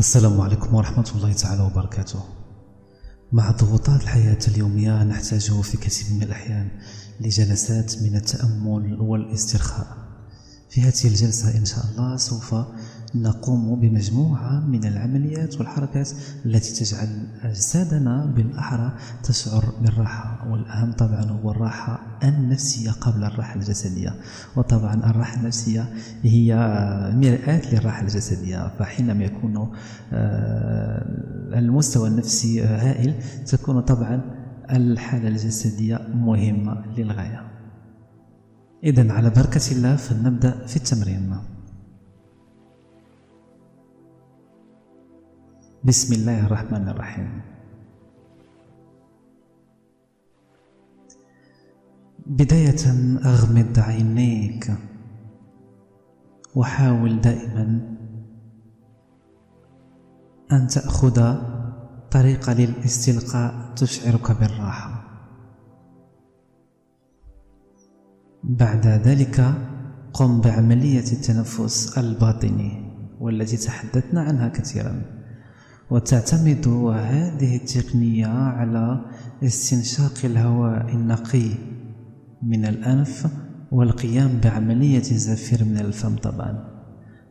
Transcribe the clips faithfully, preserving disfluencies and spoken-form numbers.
السلام عليكم ورحمة الله تعالى وبركاته. مع ضغوطات الحياة اليومية نحتاج في كثير من الأحيان لجلسات من التأمل والاسترخاء. في هذه الجلسة إن شاء الله سوف نقوم بمجموعة من العمليات والحركات التي تجعل أجسادنا بالأحرى تشعر بالراحة، والأهم طبعا هو الراحة النفسية قبل الراحة الجسدية. وطبعا الراحة النفسية هي مرآة للراحة الجسدية، فحينما يكون المستوى النفسي هائل تكون طبعا الحالة الجسدية مهمة للغاية. إذن على بركة الله فلنبدأ في التمرين. بسم الله الرحمن الرحيم. بداية أغمض عينيك، وحاول دائما أن تأخذ طريقة للاستلقاء تشعرك بالراحة. بعد ذلك قم بعملية التنفس الباطني والتي تحدثنا عنها كثيرا، وتعتمد هذه التقنية على استنشاق الهواء النقي من الأنف والقيام بعملية زفير من الفم طبعا،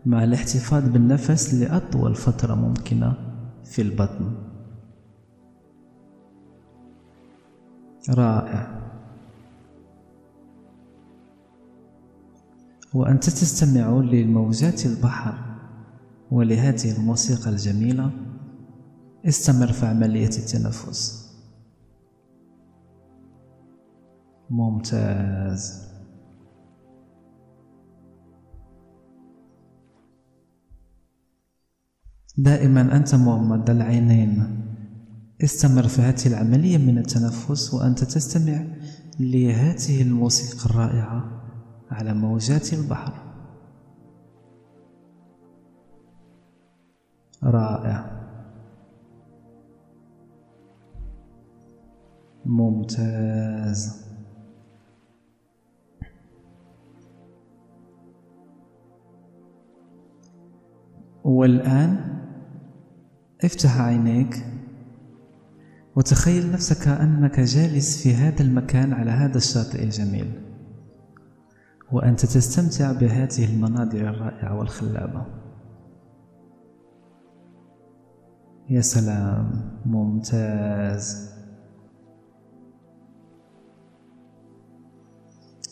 مع الاحتفاظ بالنفس لأطول فترة ممكنة في البطن. رائع. وأنت تستمع لموجات البحر ولهذه الموسيقى الجميلة، استمر في عملية التنفس. ممتاز. دائما أنت مغمض العينين، استمر في هذه العملية من التنفس وأنت تستمع لهذه الموسيقى الرائعة على موجات البحر. رائع. ممتاز. والآن افتح عينيك وتخيل نفسك أنك جالس في هذا المكان على هذا الشاطئ الجميل، وأنت تستمتع بهذه المناظر الرائعة والخلابة. يا سلام. ممتاز.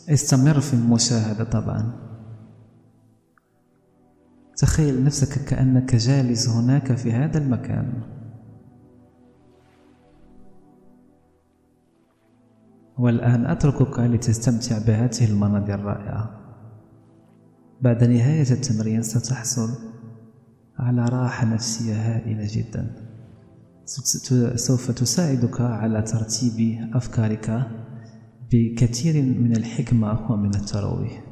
استمر في المشاهدة طبعا. تخيل نفسك كأنك جالس هناك في هذا المكان، والآن أتركك لتستمتع بهذه المناظر الرائعة. بعد نهاية التمرين ستحصل على راحة نفسية هائلة جدا، سوف تساعدك على ترتيب أفكارك بكثير من الحكمة ومن التروي.